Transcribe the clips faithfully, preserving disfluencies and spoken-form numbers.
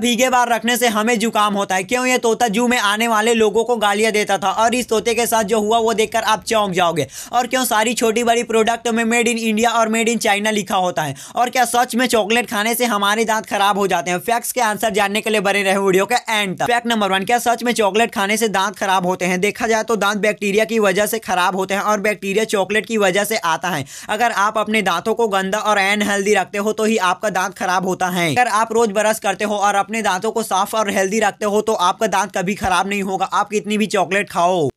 भीगे बार रखने से हमें जुकाम होता है। क्यों? ये तोता जू में आने वाले लोगों को गालियां देता था और इस तोते के साथ जो हुआ वो देखकर आप चौंक जाओगे। और क्यों सारी छोटी बड़ी प्रोडक्ट में मेड इन इंडिया और मेड इन चाइना लिखा होता है। और क्या सच में चॉकलेट खाने से हमारे दांत खराब हो जाते हैं? फैक्ट्स के आंसर जानने के लिए बने रहे वीडियो के एंड तक। फैक्ट नंबर वन, क्या सच में चॉकलेट खाने से दांत खराब होते हैं? देखा जाए तो दांत बैक्टीरिया की वजह से खराब होते हैं और बैक्टीरिया चॉकलेट की वजह से आता है। अगर आप अपने दांतों को गंदा और अनहेल्दी रखते हो तो ही आपका दांत खराब होता है। अगर आप रोज ब्रश करते हो और अपने दांतों को साफ और हेल्दी रखते हो तो आपका दांत कभी खराब नहीं होगा, आप कितनी भी चॉकलेट खाओ।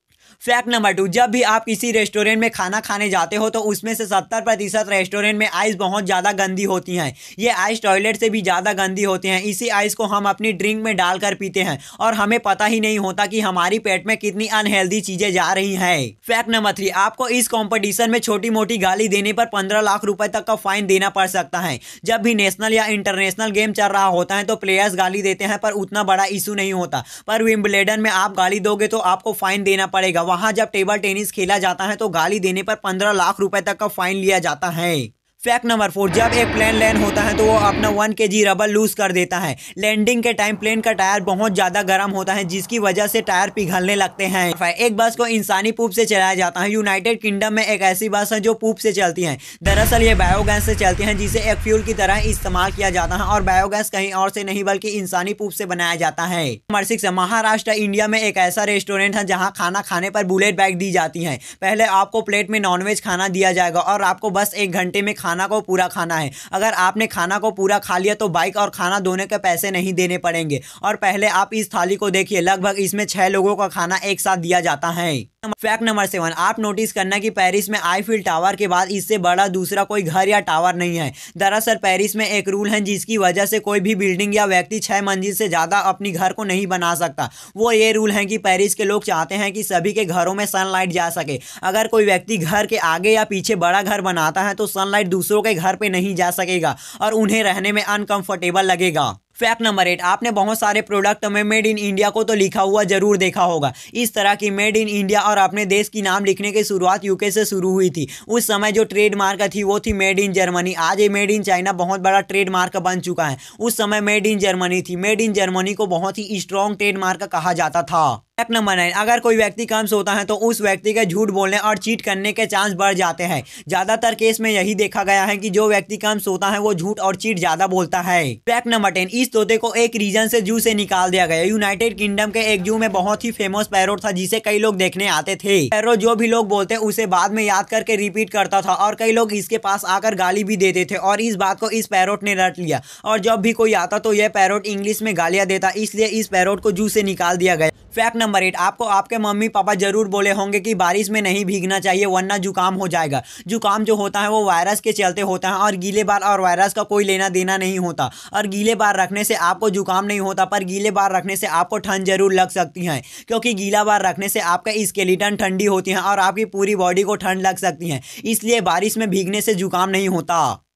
फैक्ट नंबर टू, जब भी आप किसी रेस्टोरेंट में खाना खाने जाते हो तो उसमें से सत्तर प्रतिशत रेस्टोरेंट में आइस बहुत ज़्यादा गंदी होती हैं। ये आइस टॉयलेट से भी ज़्यादा गंदी होती हैं। इसी आइस को हम अपनी ड्रिंक में डालकर पीते हैं और हमें पता ही नहीं होता कि हमारी पेट में कितनी अनहेल्दी चीज़ें जा रही हैं। फैक्ट नंबर थ्री, आपको इस कॉम्पिटिशन में छोटी मोटी गाली देने पर पंद्रह लाख रुपये तक का फाइन देना पड़ सकता है। जब भी नेशनल या इंटरनेशनल गेम चल रहा होता है तो प्लेयर्स गाली देते हैं पर उतना बड़ा इशू नहीं होता। पर विंबलडन में आप गाली दोगे तो आपको फाइन देना पड़ेगा। वहां जब टेबल टेनिस खेला जाता है तो गाली देने पर पंद्रह लाख रुपए तक का फाइन लिया जाता है। फैक्ट नंबर फोर, जब एक प्लेन लैंड होता है तो वो अपना वन के जी रबर लूज कर देता है। लैंडिंग के टाइम प्लेन का टायर बहुत ज़्यादा गर्म होता है जिसकी वजह से टायर पिघलने लगते हैं। एक बस को इंसानी पूप से चलाया जाता है। यूनाइटेड किंगडम में एक ऐसी बस है जो पूप से चलती है। दरअसल ये बायोगैस से चलती है जिसे एक फ्यूल की तरह इस्तेमाल किया जाता है और बायोगैस कहीं और से नहीं बल्कि इंसानी पूप से बनाया जाता है। नंबर सिक्स, महाराष्ट्र इंडिया में एक ऐसा रेस्टोरेंट है जहाँ खाना खाने पर बुलेट बैग दी जाती है। पहले आपको प्लेट में नॉनवेज खाना दिया जाएगा और आपको बस एक घंटे में खाना को पूरा खाना है। अगर आपने खाना को पूरा खा लिया तो बाइक और खाना दोनों के पैसे नहीं देने पड़ेंगे। और पहले आप इस थाली को देखिए, लगभग इसमें छह लोगों का खाना एक साथ दिया जाता है। फैक्ट नंबर सेवन, आप नोटिस करना कि पेरिस में आईफिल टावर के बाद इससे बड़ा दूसरा कोई घर या टावर नहीं है। दरअसल पेरिस में एक रूल है जिसकी वजह से कोई भी बिल्डिंग या व्यक्ति छह मंजिल से ज़्यादा अपनी घर को नहीं बना सकता। वो ये रूल है कि पेरिस के लोग चाहते हैं कि सभी के घरों में सनलाइट जा सके। अगर कोई व्यक्ति घर के आगे या पीछे बड़ा घर बनाता है तो सनलाइट दूसरों के घर पे नहीं जा सकेगा और उन्हें रहने में अनकंफर्टेबल लगेगा। फैक्ट नंबर एट, आपने बहुत सारे प्रोडक्ट में मेड इन इंडिया को तो लिखा हुआ जरूर देखा होगा। इस तरह की मेड इन इंडिया और अपने देश की नाम लिखने की शुरुआत यूके से शुरू हुई थी। उस समय जो ट्रेडमार्क थी वो थी मेड इन जर्मनी। आज ये मेड इन चाइना बहुत बड़ा ट्रेडमार्क बन चुका है। उस समय मेड इन जर्मनी थी। मेड इन जर्मनी को बहुत ही स्ट्रॉन्ग ट्रेडमार्क कहा जाता था। फैक्ट नंबर नाइन, अगर कोई व्यक्ति कम सोता है तो उस व्यक्ति के झूठ बोलने और चीट करने के चांस बढ़ जाते हैं। ज़्यादातर केस में यही देखा गया है कि जो व्यक्ति कम सोता है वो झूठ और चीट ज़्यादा बोलता है। फैक्ट नंबर टेन, इस तोते को एक रीजन से जू से निकाल दिया गया। यूनाइटेड किंगडम के एक जू में बहुत ही फेमस पैरोट था जिसे कई लोग देखने आते थे। पैरोट जो भी लोग बोलते उसे बाद में याद करके रिपीट करता था और कई लोग इसके पास आकर गाली भी देते थे और इस बात को इस पैरोट ने रट लिया। और जब भी कोई आता तो यह पैरोट इंग्लिश में गालियाँ देता, इसलिए इस पैरोट को जू से निकाल दिया गया। फैक्ट नंबर एट, आपको आपके मम्मी पापा जरूर बोले होंगे कि बारिश में नहीं भीगना चाहिए वरना जुकाम हो जाएगा। जुकाम जो होता है वो वायरस के चलते होता है और गीले बाल और वायरस का कोई लेना देना नहीं होता। और गीले बाल रखने से आपको जुकाम नहीं होता पर गीले बाल रखने से आपको ठंड जरूर लग सकती है, क्योंकि गीला बाल रखने से आपका स्केलेटन ठंडी होती है और आपकी पूरी बॉडी को ठंड लग सकती है। इसलिए बारिश में भीगने से जुकाम नहीं होता।